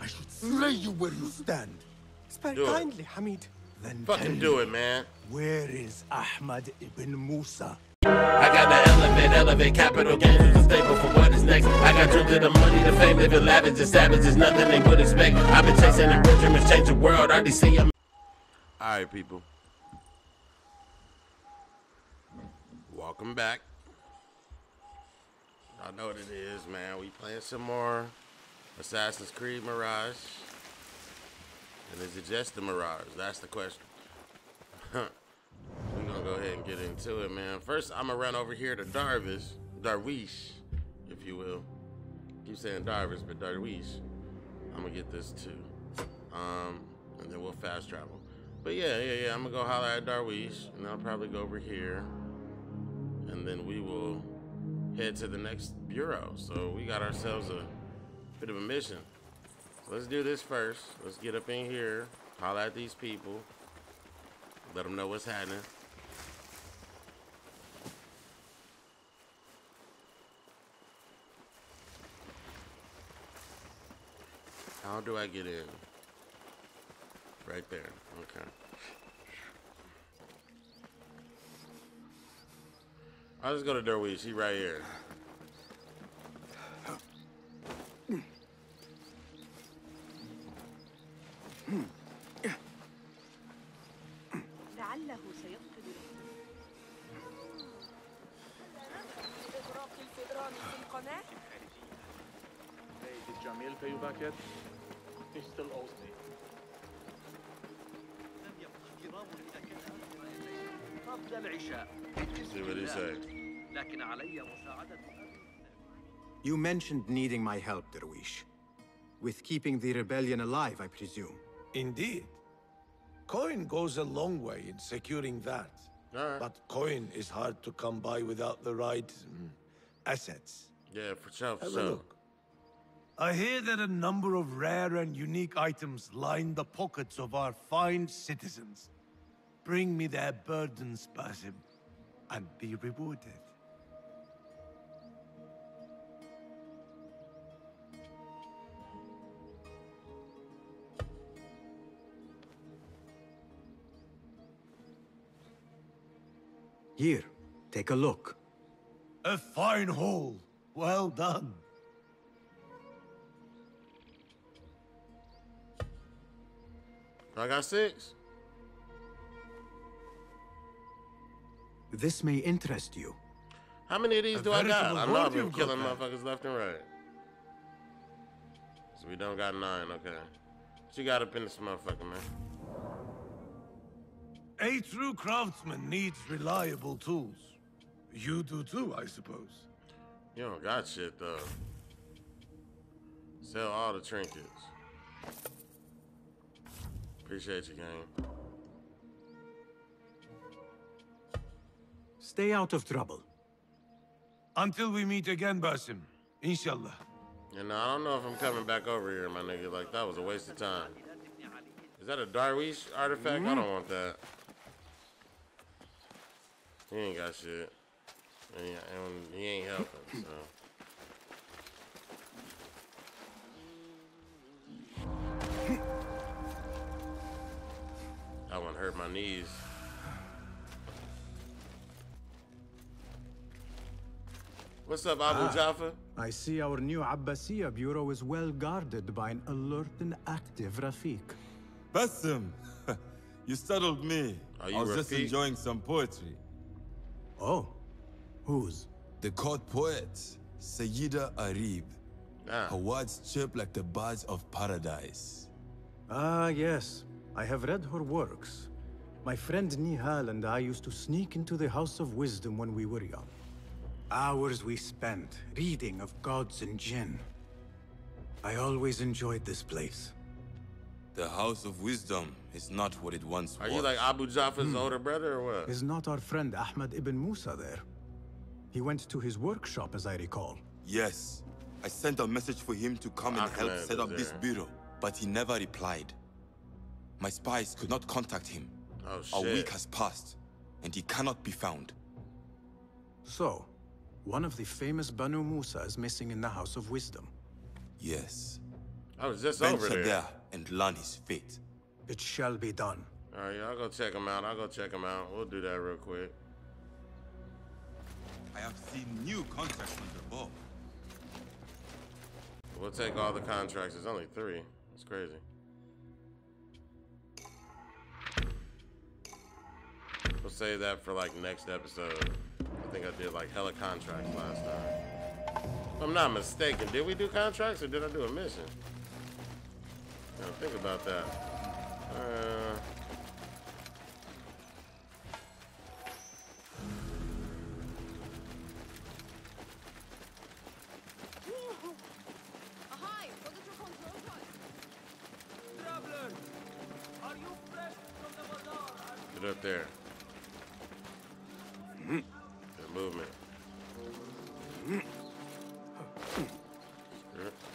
I should slay you where you stand. Spare kindly, Hamid. Then fucking do it, man. Where is Ahmad Ibn Musa? I got the elevate capital gains is a staple for what is next. I got dreams of the money, the fame, living lavish, the savage is nothing they would expect. I've been chasing the rich dreams, change the world. I already see them. All right, people. Welcome back. I know what it is, man. We playing some more Assassin's Creed Mirage. And is it just the Mirage? That's the question. We're gonna go ahead and get into it, man. First, I'm gonna run over here to Darwish, if you will. Keep saying Darwish, but Darwish. I'm gonna get this too. And then we'll fast travel. But yeah, I'm gonna go holler at Darwish, and I'll probably go over here. And then we will head to the next bureau. So we got ourselves a bit of a mission. So let's do this first. Let's get up in here, holler at these people, let them know what's happening. How do I get in? Right there, okay. I'll just go to Darwish, he right here. See what he said. You mentioned needing my help, Darwish. With keeping the rebellion alive, I presume. Indeed. Coin goes a long way in securing that. Right. But coin is hard to come by without the right assets. Yeah, for sure. Have a look. I hear that a number of rare and unique items line the pockets of our fine citizens. Bring me their burdens, Basim, and be rewarded. Here, take a look. A fine haul. Well done. I got 6. This may interest you. How many of these do I got? I'm not even killing motherfuckers left and right. So we don't got 9, okay. What you got up in this motherfucker, man? A true craftsman needs reliable tools. You do too, I suppose. You don't got shit, though. Sell all the trinkets. Appreciate you, gang. Stay out of trouble. Until we meet again, Basim. Inshallah. You know, I don't know if I'm coming back over here, my nigga. Like, that was a waste of time. Is that a Darwish artifact? I don't want that. He ain't got shit. And he ain't helping, so. That one hurt my knees. What's up, Abu Ja'far? I see our new Abbasiyah bureau is well guarded by an alert and active Rafiq. Basim, you startled me. I was just enjoying some poetry. Oh, whose? The court poet, Sayyida Arib. Her words chirp like the birds of paradise. Ah, yes. I have read her works. My friend Nihal and I used to sneak into the House of Wisdom when we were young. Hours we spent reading of gods and jinn. I always enjoyed this place. The House of Wisdom is not what it once was. Are you like Abu Ja'far's older brother or what? Is not our friend Ahmad Ibn Musa there? He went to his workshop, as I recall. Yes. I sent a message for him to come and help set up this bureau, but he never replied. My spies could not contact him. Oh, shit. A week has passed, and he cannot be found. So, one of the famous Banu Musa is missing in the House of Wisdom. Yes. I was just over there. And learn his fate. It shall be done. All right, y'all go check him out. I'll go check him out. We'll do that real quick. I have seen new contracts under Bob. We'll take all the contracts. There's only 3. That's crazy. We'll save that for like next episode. I think I did like hella contracts last time. If I'm not mistaken, did we do contracts or did I do a mission? Now think about that. Get up there. Good movement.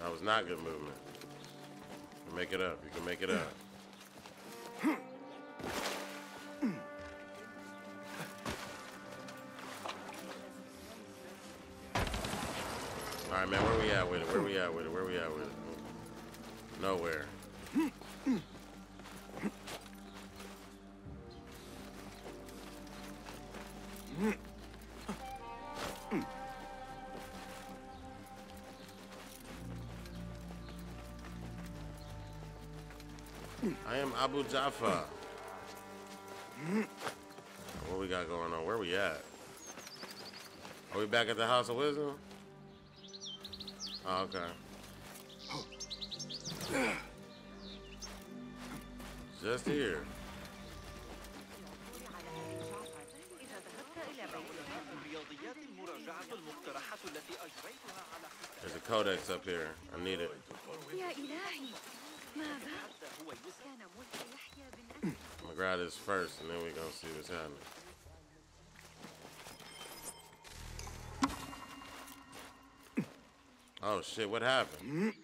That was not good movement. You can make it up. You can make it up. All right, man. Where we at with it? Where we at with it? Where we at with it? Nowhere. Abu Ja'far. What we got going on? Where we at? Are we back at the House of Wisdom? Oh, okay. Just here. There's a codex up here. I need it. I'm gonna grab this first and then we're gonna see what's happening. Oh shit, what happened?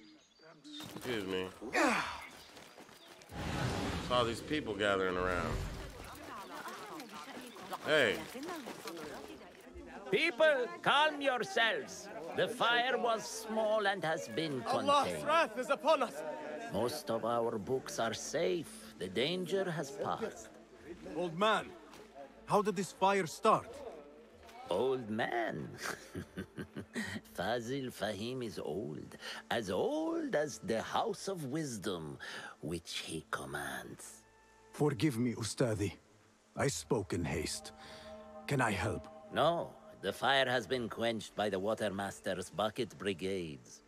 Excuse me. It's all these people gathering around. Hey. People, calm yourselves. The fire was small and has been contained. Allah's wrath is upon us. Most of our books are safe. The danger has passed. Old man, how did this fire start? Old man? Fazil Fahim is old as the House of Wisdom, which he commands. Forgive me, Ustadi. I spoke in haste. Can I help? No, the fire has been quenched by the Watermaster's bucket brigades.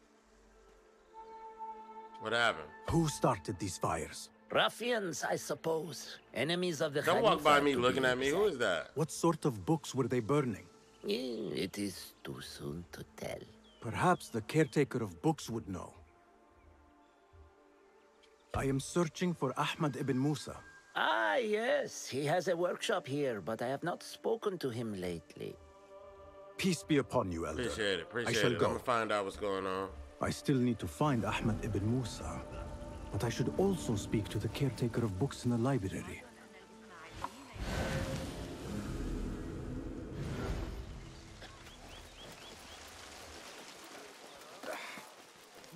What happened? Who started these fires? Ruffians, I suppose. Enemies of the Khalifa. Don't walk by me looking at me. Who is that? What sort of books were they burning? It is too soon to tell. Perhaps the caretaker of books would know. I am searching for Ahmad Ibn Musa. Ah, yes. He has a workshop here, but I have not spoken to him lately. Peace be upon you, Elder. Appreciate it. Appreciate it. I shall go. I'm gonna find out what's going on. I still need to find Ahmad Ibn Musa, but I should also speak to the caretaker of books in the library.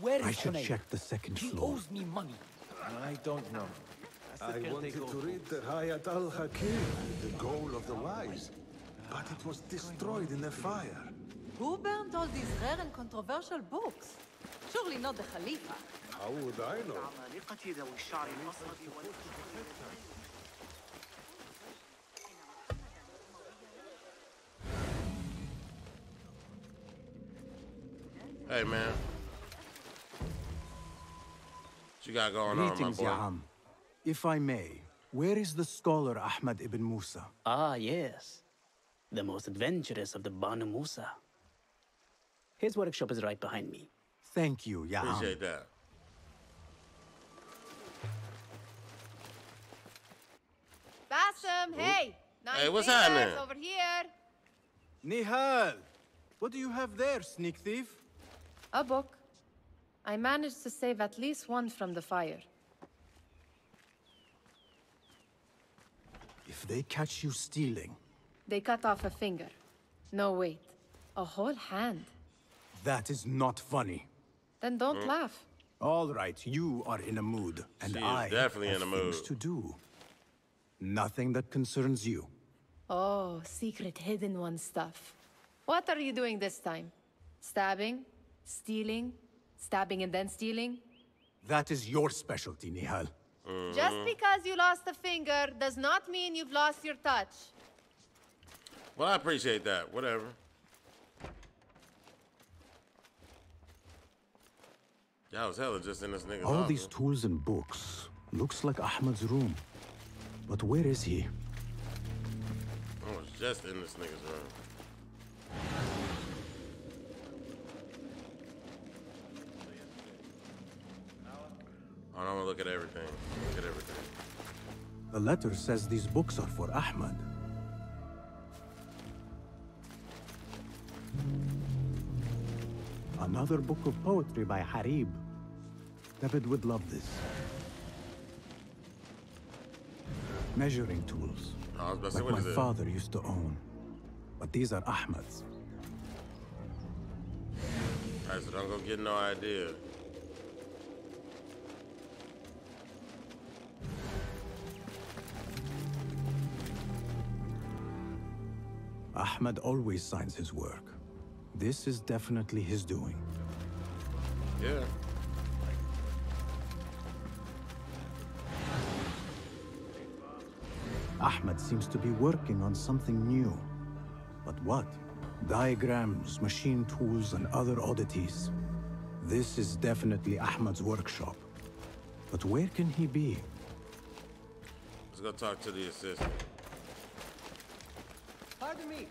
Where is I should check the second floor. He owes me money. I don't know. I wanted to read the Hayat al-Hakim, the goal of the wise, but it was destroyed in a fire. Who burned all these rare and controversial books? Surely not the Khalifa. How would I know? Hey, man. What you got going on, my boy? Ya'am. If I may, where is the scholar Ahmad Ibn Musa? Ah, yes. The most adventurous of the Banu Musa. His workshop is right behind me. Thank you, Ya'am. Appreciate that. Basim, hey! Hey, what's happening? Over here. Nihal, what do you have there, sneak thief? A book. I managed to save at least one from the fire. If they catch you stealing... They cut off a finger. No, wait. A whole hand. That is not funny. Then don't laugh. All right, you are in a mood, and I am definitely in a mood. Things to do. Nothing that concerns you. Oh, secret hidden one stuff. What are you doing this time? Stabbing? Stealing? Stabbing and then stealing? That is your specialty, Nihal. Mm-hmm. Just because you lost a finger does not mean you've lost your touch. Well, I appreciate that. Whatever. Y'all was hella just in this nigga's office. All these tools and books. Looks like Ahmad's room. But where is he? I was just in this nigga's room. I don't want to look at everything. Look at everything. The letter says these books are for Ahmad. Another book of poetry by Harib. David would love this. Measuring tools. Like my father used to own. But these are Ahmad's. Alright, so don't go get no idea. Ahmad always signs his work. This is definitely his doing. Yeah. Ahmad seems to be working on something new. But what? Diagrams, machine tools, and other oddities. This is definitely Ahmad's workshop. But where can he be? Let's go talk to the assistant. Pardon me.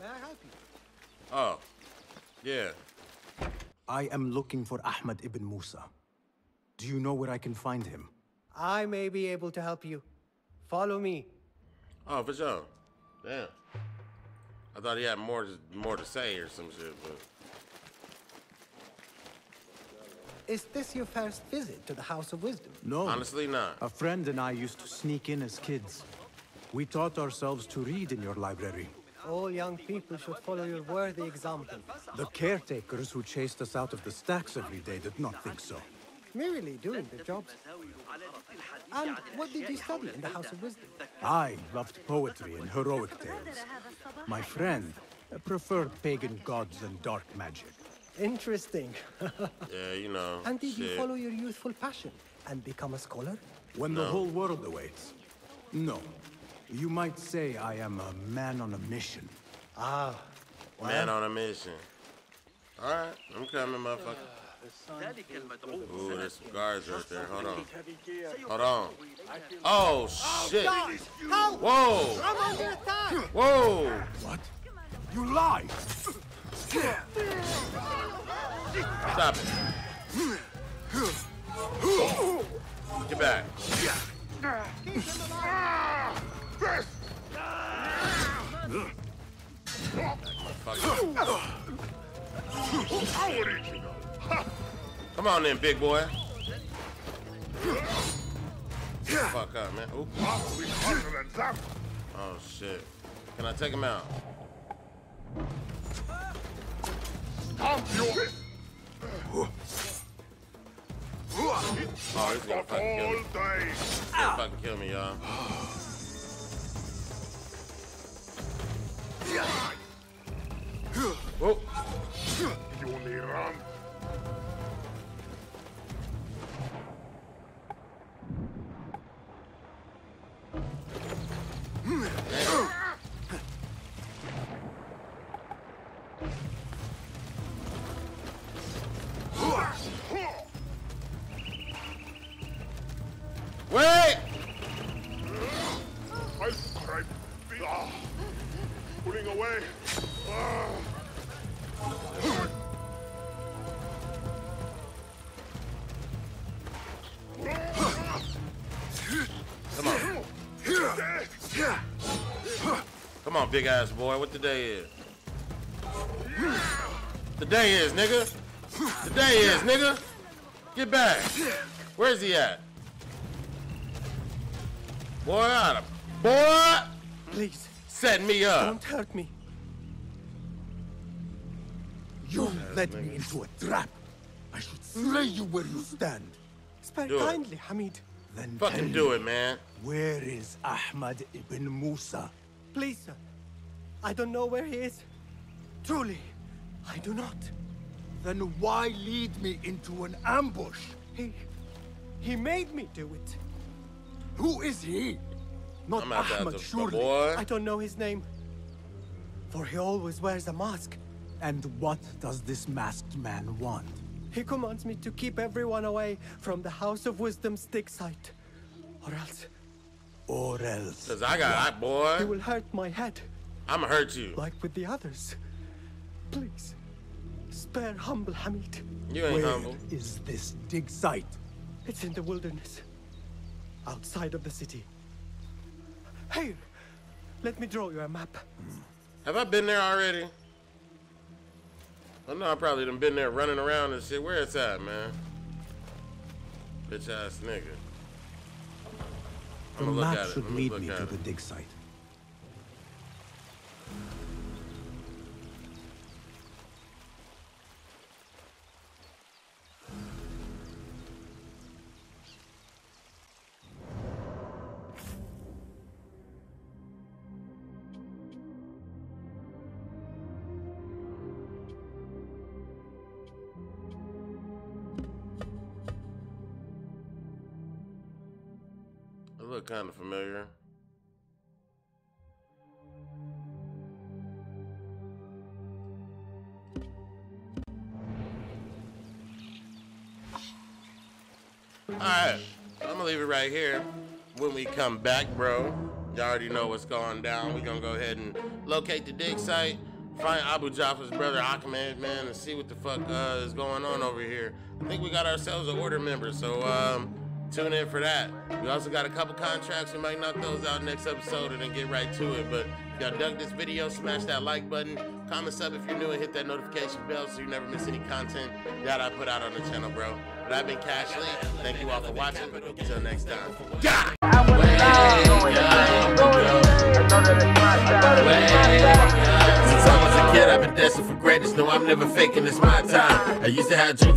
May I help you? Oh, yeah. I am looking for Ahmad Ibn Musa. Do you know where I can find him? I may be able to help you. Follow me. Oh, for sure. Damn. I thought he had more to say or some shit, but... Is this your first visit to the House of Wisdom? No. Honestly, not. A friend and I used to sneak in as kids. We taught ourselves to read in your library. All young people should follow your worthy example. The caretakers who chased us out of the stacks every day did not think so. Merely doing their jobs. And what did you study in the House of Wisdom? I loved poetry and heroic tales. My friend preferred pagan gods and dark magic. Interesting. Yeah, you know. And did you follow your youthful passion and become a scholar? When the whole world awaits. No. You might say I am a man on a mission. Ah, well. Man on a mission. All right, I'm coming, motherfucker. Ooh, there's some guards right there. Hold on. Hold on. Oh, shit. Help! Whoa. I'm under attack. Whoa. What? You lie. Stop it. Get back. This! Come on then, big boy. Fuck up, man. Oops. Oh shit. Can I take him out? Oh, he's gonna fucking kill me. He's gonna fucking kill me, y'all. Whoa. You only run. Wait. Away. Come on. Come on, big ass boy. What the day is? The day is, nigga. The day is, nigga. Get back. Where is he at? Boy, out of boy. Please. Set me up. Don't hurt me. You led me into a trap. I I should slay you where you stand. Spare kindly, Hamid. Then fucking do it, man. Where is Ahmad Ibn Musa? Please, sir. I don't know where he is. Truly, I do not. Then why lead me into an ambush? He made me do it. Who is he? Not Ahmad, surely. I don't know his name. For he always wears a mask. And what does this masked man want? He commands me to keep everyone away from the House of Wisdom's dig site. Or else. Or else. Because I got hot, boy. He will hurt my head. I'ma hurt you. Like with the others. Please, spare humble Hamid. You ain't humble. Where is this dig site? It's in the wilderness. Outside of the city. Hey, let me draw you a map. Have I been there already? I know I probably done been there running around and shit. Where it's at, man? Bitch ass nigga. The map should lead me to the dig site. Kind of familiar. All right, I'm gonna leave it right here. When we come back, bro, y'all already know what's going down. We're gonna go ahead and locate the dig site, find Abu Ja'far's brother Ahmed, man, and see what the fuck is going on over here. I think we got ourselves an order member, so tune in for that. We also got a couple contracts. We might knock those out next episode and then get right to it. But if y'all dug this video, smash that like button. Comment sub if you're new and hit that notification bell so you never miss any content that I put out on the channel, bro. But I've been Cash Lee. Thank you all for watching. Until next time. Die! Since I was a kid, I've been dancing for greatness. No, I'm never faking. It's my time. I used to have